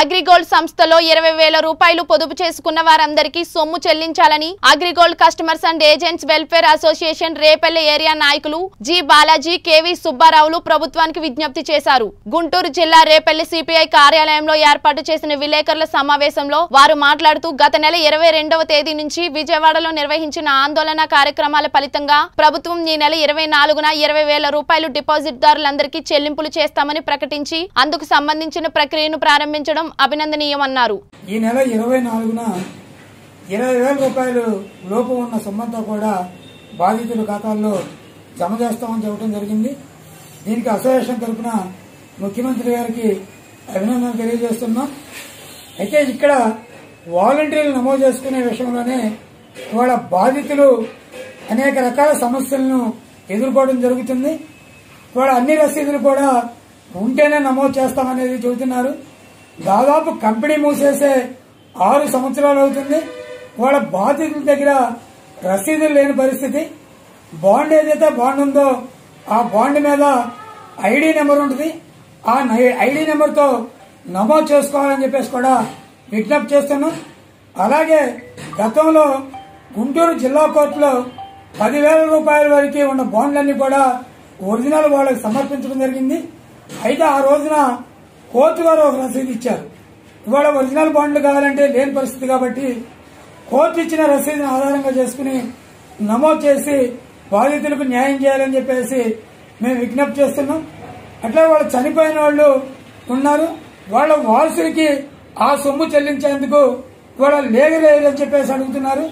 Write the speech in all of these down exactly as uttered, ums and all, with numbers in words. అగ్రిగోల్డ్ సంస్థలో ఇరవై వేల రూపాయలు పొదుపు చేసుకున్న వారందరికీ సొమ్ము చెల్లించాలని Agrigold customers and agents welfare association Repalle area నాయకులు జి బాలాజీ, కెవి సుబ్బారావులు ప్రభుత్వానికి విజ్ఞప్తి చేశారు. గుంటూరు జిల్లా రేపల్లె సిపిఐ కార్యాలయంలో ఏర్పాటు చేసిన విలేకరుల సమావేశంలో వారు మాట్లాడుతూ, గత నెల ఇరవై రెండవ తేదీ నుంచి విజయవాడలో నిర్వహించిన ఆందోళన కార్యక్రమాల ఫలితంగా ప్రభుత్వం ఈ నెల ఇరవై నాలుగున ఇరవై వేల రూపాయలు డిపాజిట్దారులందరికీ చెల్లింపులు చేస్తామని ప్రకటించి అందుకు సంబంధించిన ప్రక్రియను ప్రారంభించడం అభినందనీయమన్నారు. ఈ నెల ఇరవై నాలుగున ఇరవై వేల రూపాయలు లోపు ఉన్న సొమ్మంతా కూడా బాధితుల ఖాతాల్లో జమ చేస్తామని చెప్పడం జరిగింది. దీనికి అసోసియేషన్ తరఫున ముఖ్యమంత్రి గారికి అభినందనలు తెలియజేస్తున్నాం. అయితే ఇక్కడ వాలంటీర్లు నమోదు చేసుకునే విషయంలోనే ఇవాళ బాధితులు అనేక రకాల సమస్యలను ఎదుర్కోవడం జరుగుతుంది. ఇవాళ అన్ని రసీదులు కూడా ఉంటేనే నమోదు చేస్తామనేది చెబుతున్నారు. దాదాపు కంపెనీ మూసేసే ఆరు సంవత్సరాలు అవుతుంది. వాళ్ళ బాధితుల దగ్గర రసీదులు లేని పరిస్థితి. బాండ్ ఏదైతే బాండ్ ఉందో ఆ బాండ్ మీద ఐడి నెంబర్ ఉంటుంది. ఆ ఐడి నెంబర్తో నమోదు చేసుకోవాలని చెప్పేసి కూడా విజ్ఞప్తి చేస్తున్నాం. అలాగే గతంలో గుంటూరు జిల్లా కోర్టులో పదివేల రూపాయల వరకు ఉన్న బాండ్లన్నీ కూడా ఒరిజినల్ వాళ్ళకి సమర్పించడం జరిగింది. అయితే ఆ రోజున కోర్టు వారు ఒక రసీదు ఇచ్చారు. ఇవాళ ఒరిజినల్ బాండ్లు కావాలంటే లేని పరిస్థితి కాబట్టి కోర్టు ఇచ్చిన రసీదును ఆధారంగా చేసుకుని నమోదు చేసి బాధితులకు న్యాయం చేయాలని చెప్పేసి మేము విజ్ఞప్తి చేస్తున్నాం. అట్లా వాళ్ళు చనిపోయిన వాళ్ళు ఉన్నారు, వాళ్ళ వారసులకి ఆ సొమ్ము చెల్లించేందుకు ఇవాళ లేగర్ ఎయిర్ అని చెప్పేసి అడుగుతున్నారు.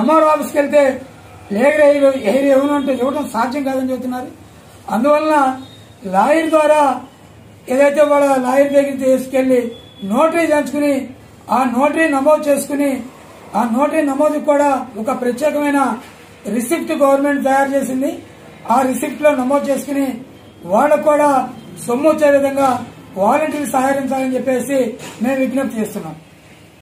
ఎంఆర్ ఆఫీస్కి వెళ్తే లేగర్ ఎయిర్ ఎయిర్ ఇవ్వనంటే ఇవ్వడం సాధ్యం కాదని చెబుతున్నారు. అందువలన లాయర్ ద్వారా ఏదైతే వాళ్ళ లాయర్ దగ్గర తీసుకెళ్లి నోటరీ చేయించుకుని ఆ నోటరీ నమోదు చేసుకుని ఆ నోటరీ నమోదు కూడా ఒక ప్రత్యేకమైన రిసిప్ట్ గవర్నమెంట్ తయారు చేసింది. ఆ రిసిప్ట్ లో నమోదు చేసుకుని వాళ్ళకు కూడా సొమ్ము వచ్చే విధంగా వాలంటీర్లు సహకరించాలని చెప్పేసి మేము విజ్ఞప్తి చేస్తున్నాం.